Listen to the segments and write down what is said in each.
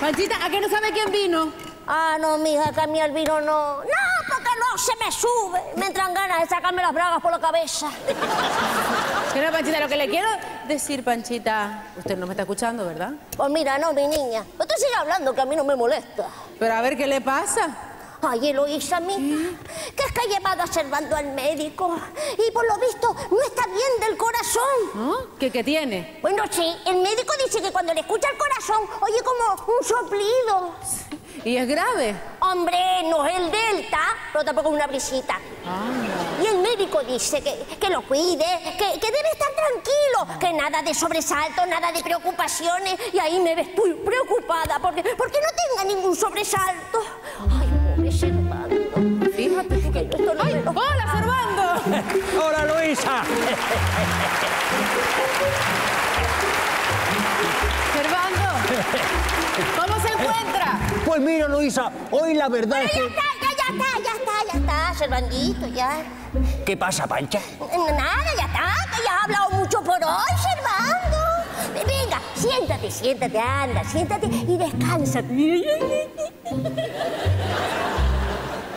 Panchita, ¿a qué no sabe quién vino? Ah, no, mija, que a mí el vino no. No, porque no se me sube. Me entran ganas de sacarme las bragas por la cabeza. Señora Panchita, lo que le quiero decir, Panchita... Usted no me está escuchando, ¿verdad? Pues mira, no, mi niña. Usted sigue hablando, que a mí no me molesta. Pero a ver, ¿qué le pasa? Ay, Eloísa, mija, que es que ha llevado observando al médico y por lo visto no está bien del corazón. ¿No? ¿Qué tiene? Bueno, sí, el médico dice que cuando le escucha el corazón oye como un soplido. ¿Y es grave? Hombre, no es el delta, pero tampoco es una brisita. Ah. Y el médico dice que lo cuide, que debe estar tranquilo, que nada de sobresalto, nada de preocupaciones. Y ahí me ves muy preocupada porque no tenga ningún sobresalto. Ay, Servando. Fíjate que esto no. ¡Ay, me lo... hola, Servando! ¡Hola, Luisa! Servando, ¿cómo se encuentra? Pues mira, Luisa, hoy la verdad es que... Ya está, Servandito, ya. ¿Qué pasa, Pancha? Nada, ya está, que ya has hablado mucho por hoy, Servando. Venga, siéntate, anda, siéntate y descansa.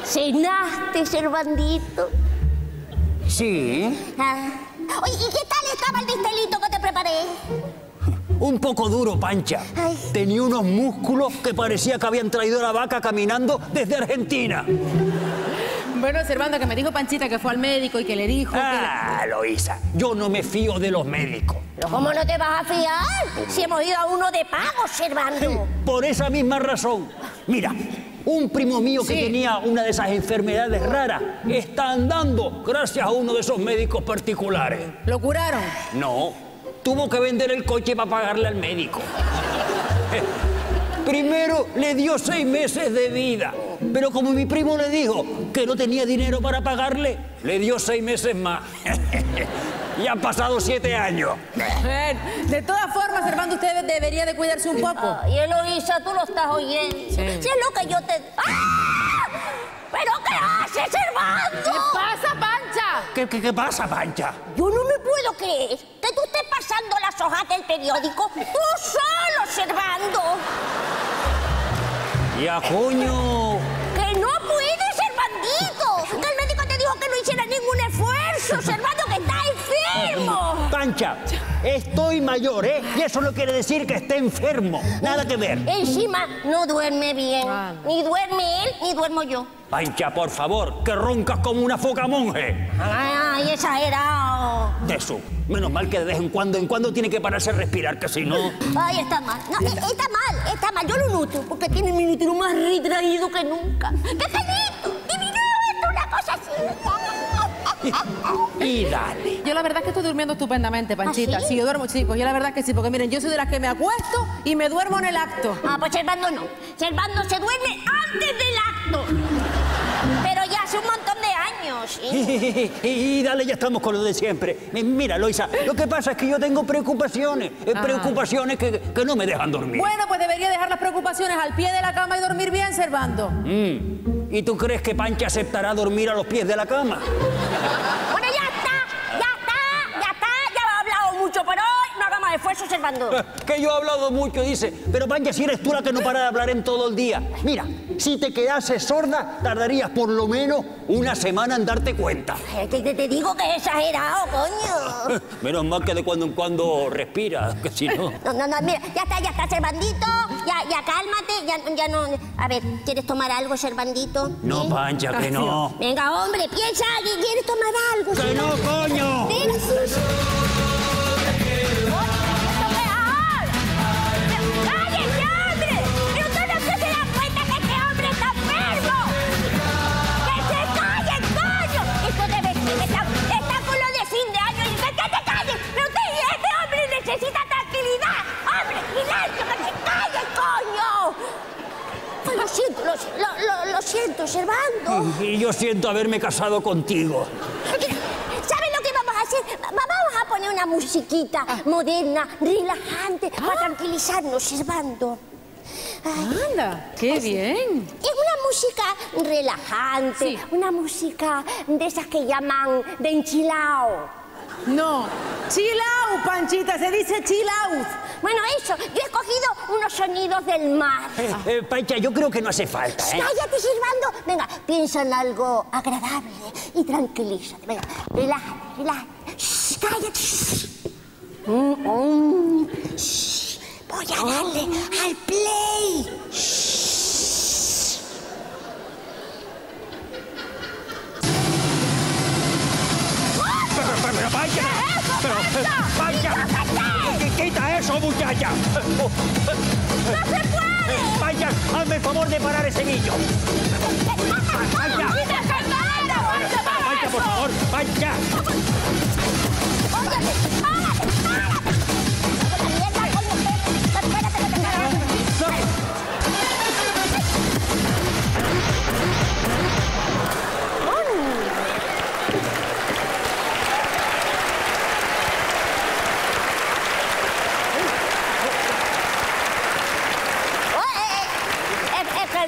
¿Cenaste, Servandito? Sí. Ah. Oye, ¿y qué tal estaba el bistelito que te preparé? Un poco duro, Pancha. Ay. Tenía unos músculos que parecía que habían traído la vaca caminando desde Argentina. Bueno, Servando, que me dijo Panchita que fue al médico y que le dijo... Ah, Eloísa, yo no me fío de los médicos. ¿Pero cómo no te vas a fiar? Si hemos ido a uno de pago, Servando. Sí, por esa misma razón. Mira... Un primo mío que tenía una de esas enfermedades raras está andando gracias a uno de esos médicos particulares. ¿Lo curaron? No, tuvo que vender el coche para pagarle al médico. Primero le dio 6 meses de vida, pero como mi primo le dijo que no tenía dinero para pagarle, le dio 6 meses más. Y han pasado 7 años. De todas formas, Servando, usted debería de cuidarse un poco. Y Eloísa, tú lo estás oyendo. Sí. Si es lo que yo te... ¡Ah! ¿Pero qué haces, Servando? ¿Qué pasa, Pancha? ¿Qué pasa, Pancha? Yo no me puedo creer que tú estés pasando las hojas del periódico tú solo, Servando. ¡Ya, coño! ¡Que no puedes, Servandito! ¡Que el médico te dijo que no hiciera ningún esfuerzo, Servando, que está enfermo! Pancha, estoy mayor, ¿eh? Y eso no quiere decir que esté enfermo. Nada que ver. Encima, no duerme bien. Ni duerme él, ni duermo yo. Pancha, por favor, que roncas como una foca monje. ¡Ay, exagerado! De eso. Menos mal que de vez en cuando tiene que pararse a respirar, que si no... Ay, está mal. No, está mal. Yo lo noto, porque tiene mi útero más retraído que nunca. ¡Pequeñito! ¡Diminuto! Una cosa así. Y dale. Yo la verdad es que estoy durmiendo estupendamente, Panchita. ¿Ah, sí? Sí, yo duermo, chicos. Yo la verdad es que sí, porque miren, yo soy de las que me acuesto y me duermo en el acto. Ah, pues Servando no. Servando se duerme antes del acto. Pero ya hace un montón de años, ¿sí? Y dale, ya estamos con lo de siempre. Mira, Eloísa, lo que pasa es que yo tengo preocupaciones. Preocupaciones que no me dejan dormir. Bueno, pues debería dejar las preocupaciones al pie de la cama y dormir bien, Servando. ¿Y tú crees que Pancha aceptará dormir a los pies de la cama? Bueno, ya está. Ya lo he hablado mucho, pero hoy no haga más esfuerzo, Servando. Que yo he hablado mucho, dice. Pero Pancha, si eres tú la que no para de hablar en todo el día. Mira. Si te quedases sorda, tardarías por lo menos una semana en darte cuenta. Te digo que es exagerado, coño. Menos mal que de cuando en cuando respiras, que si no... No, mira, ya está, Servandito, ya cálmate, ya no... A ver, ¿quieres tomar algo, Servandito? No, Pancha, que no. Venga, hombre, piensa, ¿quieres tomar algo? ¡Que no, coño! Venga, lo siento, Servando. Y yo siento haberme casado contigo. ¿Sabes lo que vamos a hacer? Vamos a poner una musiquita moderna, relajante, para tranquilizarnos, Servando. ¡Anda! ¡Qué bien! Es una música relajante, una música de esas que llaman de enchilao. No, chilao, Panchita, se dice chill out. Bueno, eso, yo he cogido unos sonidos del mar. Pacha, yo creo que no hace falta, ¿eh? Cállate, Silvando. Venga, piensa en algo agradable y tranquilízate. Venga, relájate, relájate. Shh, cállate. Shh. Shh. Voy a darle al play. Shh. ¡Quita eso, muchacha! ¡No se puede! ¡Vaya! ¡Hazme el favor de parar ese niño! ¡Vaya! ¡Vaya, por favor! ¡Vaya! ¡Oye! ¡Párate!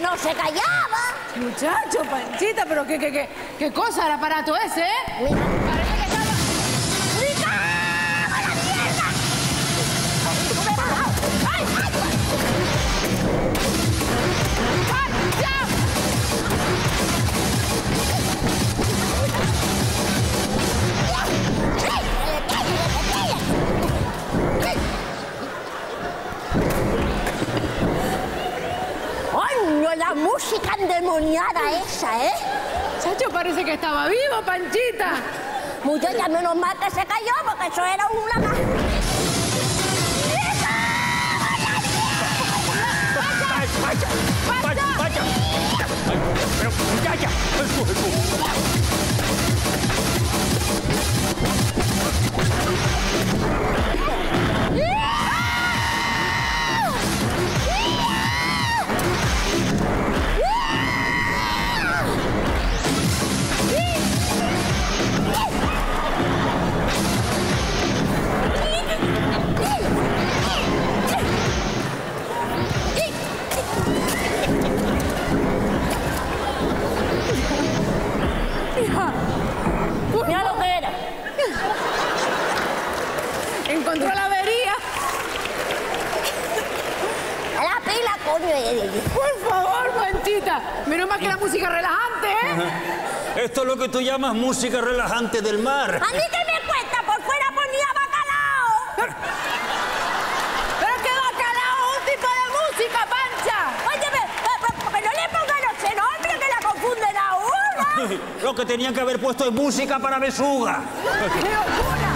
¡No se callaba! Muchacho, Panchita, pero qué cosa el aparato ese, ¿eh? Mira. Parece que estaba... ¡Me cago en la mierda! ¡No me bajas! ¡Ay, ay, ay! ¡Ya! La música endemoniada esa, ¿eh? Chacho, parece que estaba vivo, Panchita. Muchacha, menos mal que se cayó, porque eso era un lama. ¡Vaya! ¡Vaya! ¡Vaya! ¡Pero muchacha! Por favor, Panchita. Menos mal que la música relajante, ¿eh? Esto es lo que tú llamas música relajante del mar. A mí que me cuesta, por fuera ponía bacalao. Pero qué bacalao, un tipo de música, Pancha. Oye, pero no le pongan ese nombre que la confunden a uno. Lo que tenían que haber puesto es música para besuga. ¡Qué locura!